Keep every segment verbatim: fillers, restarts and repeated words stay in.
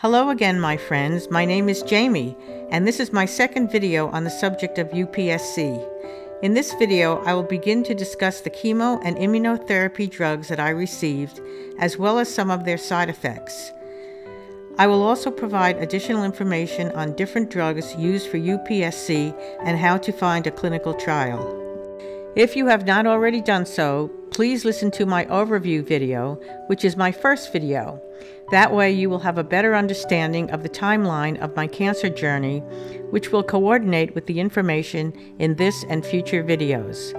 Hello again, my friends. My name is Jamie, and this is my second video on the subject of U P S C. In this video, I will begin to discuss the chemo and immunotherapy drugs that I received, as well as some of their side effects. I will also provide additional information on different drugs used for U P S C and how to find a clinical trial. If you have not already done so, please listen to my overview video, which is my first video. That way you will have a better understanding of the timeline of my cancer journey, which will coordinate with the information in this and future videos.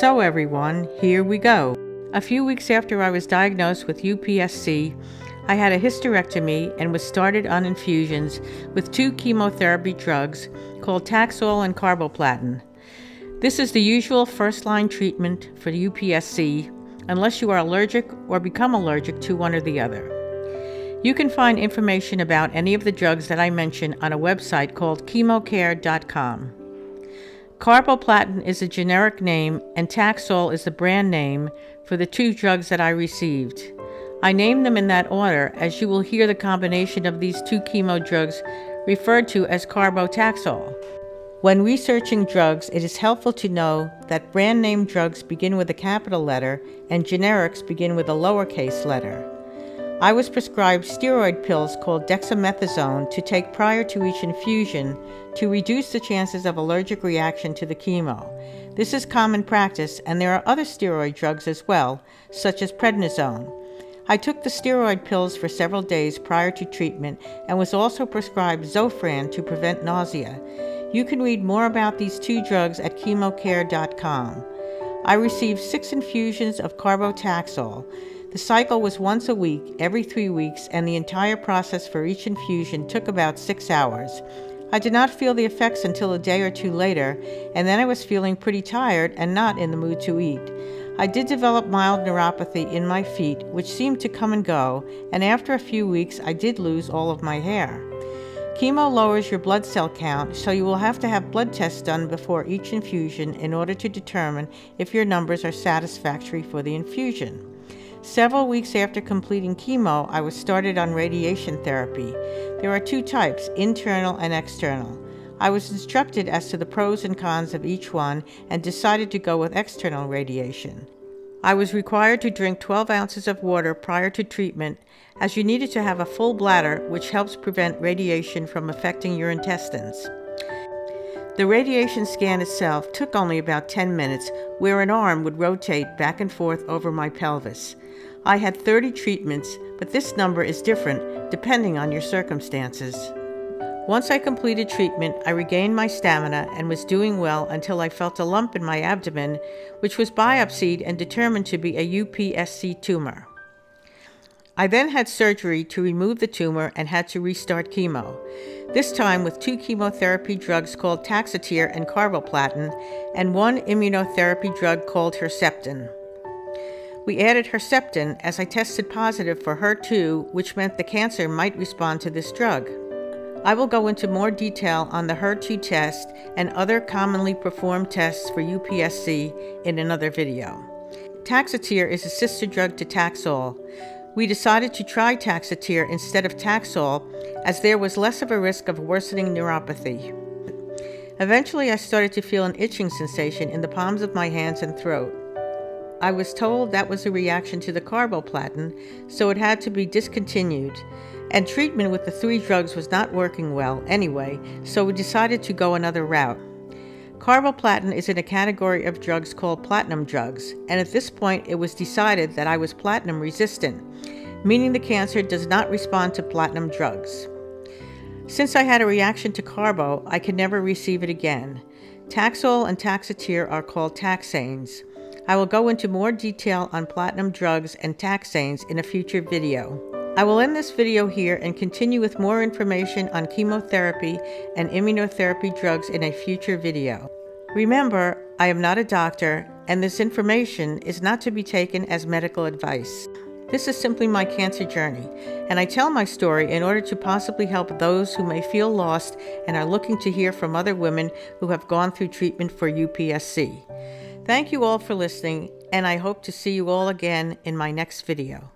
So everyone, here we go. A few weeks after I was diagnosed with U P S C, I had a hysterectomy and was started on infusions with two chemotherapy drugs called Taxol and Carboplatin. This is the usual first-line treatment for U P S C unless you are allergic or become allergic to one or the other. You can find information about any of the drugs that I mention on a website called chemocare dot com. Carboplatin is a generic name and Taxol is the brand name for the two drugs that I received. I named them in that order as you will hear the combination of these two chemo drugs referred to as carbotaxol. When researching drugs, it is helpful to know that brand name drugs begin with a capital letter and generics begin with a lowercase letter. I was prescribed steroid pills called dexamethasone to take prior to each infusion to reduce the chances of allergic reaction to the chemo. This is common practice, and there are other steroid drugs as well, such as prednisone. I took the steroid pills for several days prior to treatment and was also prescribed Zofran to prevent nausea. You can read more about these two drugs at chemocare dot com. I received six infusions of carbotaxol. The cycle was once a week, every three weeks, and the entire process for each infusion took about six hours. I did not feel the effects until a day or two later, and then I was feeling pretty tired and not in the mood to eat. I did develop mild neuropathy in my feet, which seemed to come and go, and after a few weeks I did lose all of my hair. Chemo lowers your blood cell count, so you will have to have blood tests done before each infusion in order to determine if your numbers are satisfactory for the infusion. Several weeks after completing chemo, I was started on radiation therapy. There are two types, internal and external. I was instructed as to the pros and cons of each one and decided to go with external radiation. I was required to drink twelve ounces of water prior to treatment, as you needed to have a full bladder, which helps prevent radiation from affecting your intestines. The radiation scan itself took only about ten minutes, where an arm would rotate back and forth over my pelvis. I had thirty treatments, but this number is different depending on your circumstances. Once I completed treatment, I regained my stamina and was doing well until I felt a lump in my abdomen, which was biopsied and determined to be a U P S C tumor. I then had surgery to remove the tumor and had to restart chemo, this time with two chemotherapy drugs called Taxotere and Carboplatin, and one immunotherapy drug called Herceptin. We added Herceptin as I tested positive for H E R two, which meant the cancer might respond to this drug. I will go into more detail on the H E R two test and other commonly performed tests for U P S C in another video. Taxotere is a sister drug to Taxol. We decided to try Taxotere instead of Taxol as there was less of a risk of worsening neuropathy. Eventually, I started to feel an itching sensation in the palms of my hands and throat. I was told that was a reaction to the carboplatin, so it had to be discontinued, and treatment with the three drugs was not working well anyway, so we decided to go another route. Carboplatin is in a category of drugs called platinum drugs, and at this point it was decided that I was platinum resistant, meaning the cancer does not respond to platinum drugs. Since I had a reaction to carbo, I could never receive it again. Taxol and Taxotere are called taxanes. I will go into more detail on platinum drugs and taxanes in a future video. I will end this video here and continue with more information on chemotherapy and immunotherapy drugs in a future video. Remember, I am not a doctor, and this information is not to be taken as medical advice. This is simply my cancer journey, and I tell my story in order to possibly help those who may feel lost and are looking to hear from other women who have gone through treatment for U P S C. Thank you all for listening, and I hope to see you all again in my next video.